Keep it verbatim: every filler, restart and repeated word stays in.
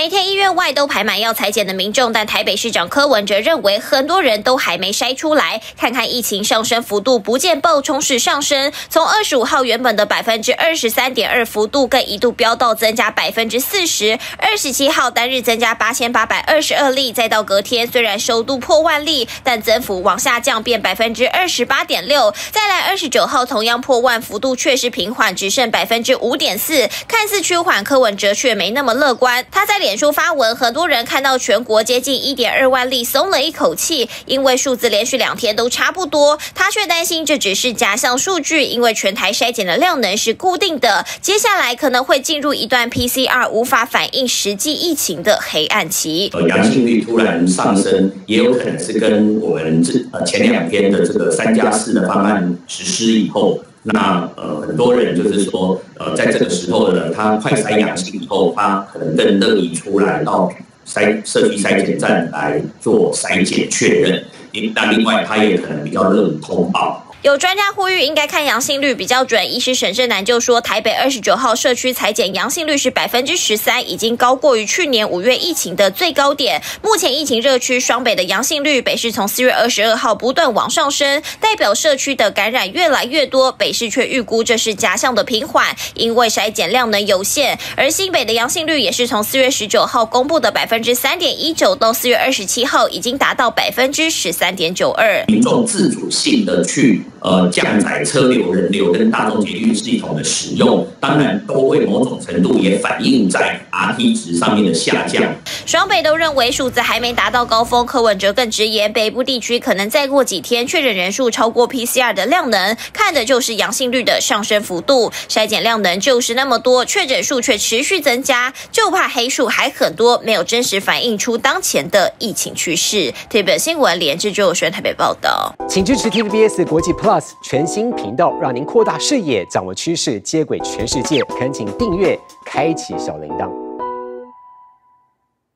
每天医院外都排满要采检的民众，但台北市长柯文哲认为，很多人都还没筛出来。看看疫情上升幅度不见暴冲式上升，从二十五号原本的百分之二十三点二幅度，更一度飙到增加百分之四十。二十七号单日增加八千八百二十二例，再到隔天虽然首度破万例，但增幅往下降，变百分之二十八点六。再来二十九号同样破万，幅度确实平缓，只剩百分之五点四，看似趋缓，柯文哲却没那么乐观。他在脸书发文，很多人看到全国接近 一点二 万例，松了一口气，因为数字连续两天都差不多。他却担心这只是假象数据，因为全台筛检的量能是固定的，接下来可能会进入一段 P C R 无法反映实际疫情的黑暗期。阳性率突然上升，也有可能是跟我们这呃前两天的这个三加四的方案实施以后。 那呃，很多人就是说，呃，在这个时候呢，他快筛阳性以后，他可能更乐意出来到筛社区筛检站来做筛检确认。那另外，他也可能比较乐于通报。 有专家呼吁，应该看阳性率比较准。医师沈胜男就说，台北二十九号社区采检阳性率是百分之十三，已经高过于去年五月疫情的最高点。目前疫情热区双北的阳性率，北市从四月二十二号不断往上升，代表社区的感染越来越多。北市却预估这是假象的平缓，因为筛检量能有限。而新北的阳性率也是从四月十九号公布的百分之三点一九，到四月二十七号已经达到百分之十三点九二。民众自主性的去。 呃，降载车流、人流跟大众捷运系统的使用，当然都会某种程度也反映在 R T 值上面的下降。双北都认为数字还没达到高峰，柯文哲更直言，北部地区可能再过几天确诊人数超过 P C R 的量能，看的就是阳性率的上升幅度。筛检量能就是那么多，确诊数却持续增加，就怕黑数还很多，没有真实反映出当前的疫情趋势。T V B S新闻连志就台北报道，请支持 T V B S 国际 Plus 全新频道，让您扩大视野，掌握趋势，接轨全世界。恳请订阅，开启小铃铛。